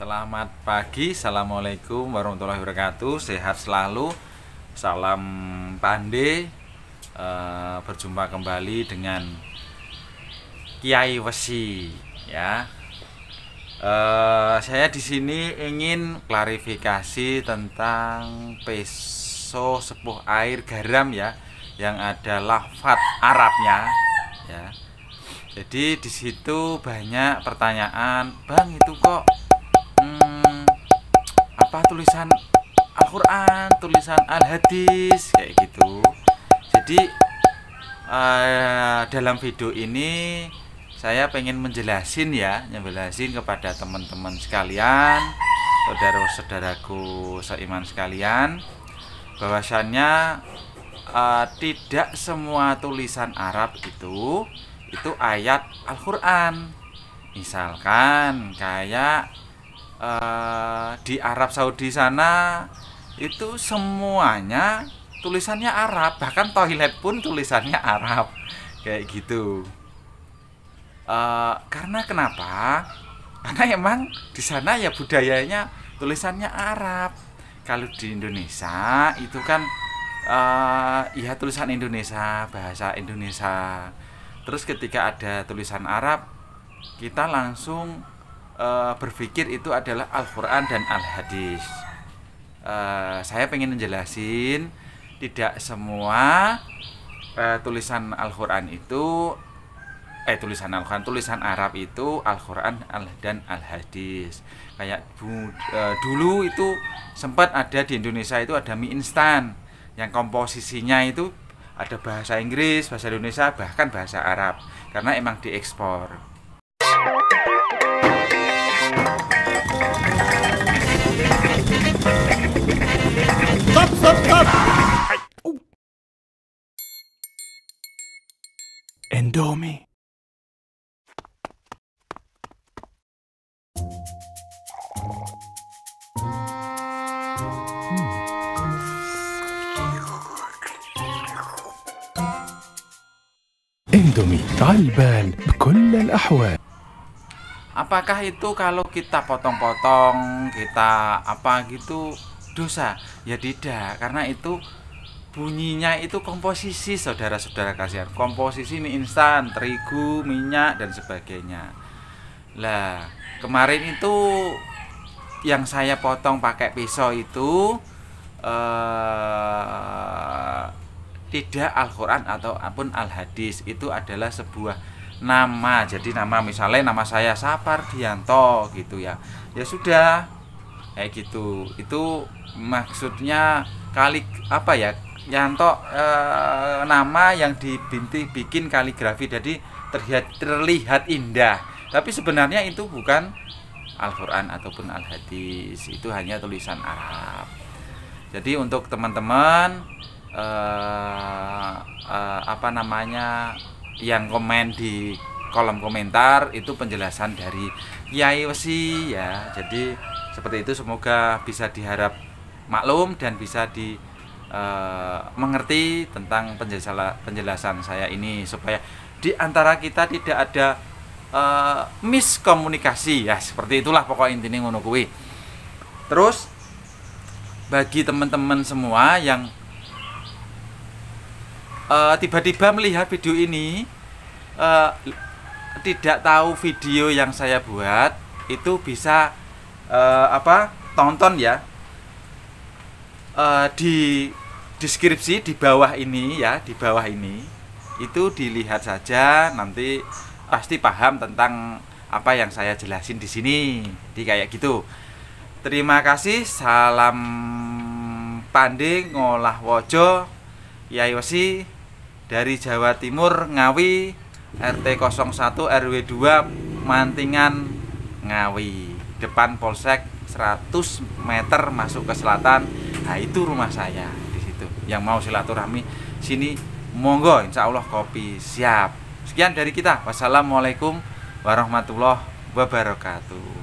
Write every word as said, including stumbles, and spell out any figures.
Selamat pagi, Assalamualaikum warahmatullahi wabarakatuh. Sehat selalu, salam pandai. e, Berjumpa kembali dengan Kiai Wesi, ya. e, Saya di sini ingin klarifikasi tentang peso sepuh air garam, ya, yang ada lafadz Arabnya, ya. Jadi di situ banyak pertanyaan, bang itu kok hmm, apa tulisan Al-Qur'an, tulisan Al-Hadis kayak gitu. Jadi eh, dalam video ini saya pengen menjelasin ya, menjelasin kepada teman-teman sekalian, saudara-saudaraku seiman sekalian, bahwasannya eh, tidak semua tulisan Arab itu itu ayat Al-Qur'an. Misalkan kayak eh, di Arab Saudi sana itu semuanya tulisannya Arab, bahkan toilet pun tulisannya Arab kayak gitu. Eh, karena kenapa? Karena emang di sana ya budayanya tulisannya Arab. Kalau di Indonesia itu kan eh, ya tulisan Indonesia, bahasa Indonesia. Terus ketika ada tulisan Arab, kita langsung e, berpikir itu adalah Al-Qur'an dan Al-Hadis. e, Saya pengen menjelasin, tidak semua e, tulisan Al-Qur'an itu Eh tulisan Al-Qur'an, tulisan Arab itu Al-Qur'an dan Al-Hadis. Kayak bu, e, dulu itu sempat ada di Indonesia itu ada mie instan yang komposisinya itu ada bahasa Inggris, bahasa Indonesia, bahkan bahasa Arab, karena emang diekspor. Stop, stop, stop. Uh. Indomie. Indomie talban بكل الأحوال. Apakah itu kalau kita potong-potong, kita apa gitu dosa? Ya tidak, karena itu bunyinya itu komposisi, saudara-saudara kasihan. Komposisi mie instan, terigu, minyak dan sebagainya. Lah, kemarin itu yang saya potong pakai pisau itu eh tidak Al-Qur'an ataupun Al-Hadis, itu adalah sebuah nama. Jadi nama, misalnya nama saya Sapar Dianto gitu ya. Ya sudah kayak gitu. Itu maksudnya kali apa ya? Yanto, e, nama yang dibinti bikin kaligrafi jadi terlihat terlihat indah. Tapi sebenarnya itu bukan Al-Qur'an ataupun Al-Hadis. Itu hanya tulisan Arab. Jadi untuk teman-teman Uh, uh, apa namanya yang komen di kolom komentar itu penjelasan dari Kiai Wesi, ya. Jadi seperti itu, semoga bisa diharap maklum dan bisa di uh, mengerti tentang penjelasan penjelasan saya ini, supaya di antara kita tidak ada uh, miskomunikasi, ya. Seperti itulah pokok intinya ngono kuwi. Terus bagi teman-teman semua yang tiba-tiba uh, melihat video ini, uh, tidak tahu video yang saya buat, itu bisa uh, apa tonton ya, uh, di deskripsi di bawah ini ya, di bawah ini itu dilihat saja, nanti pasti paham tentang apa yang saya jelasin di sini. Jadi kayak gitu. Terima kasih, salam pandai ngolah wojo. Kiai Wesi dari Jawa Timur, Ngawi, R T nol satu R W dua, Mantingan, Ngawi, depan Polsek, seratus meter masuk ke selatan. Nah, itu rumah saya di situ. Yang mau silaturahmi sini monggo, insya Allah kopi siap. Sekian dari kita. Wassalamualaikum warahmatullahi wabarakatuh.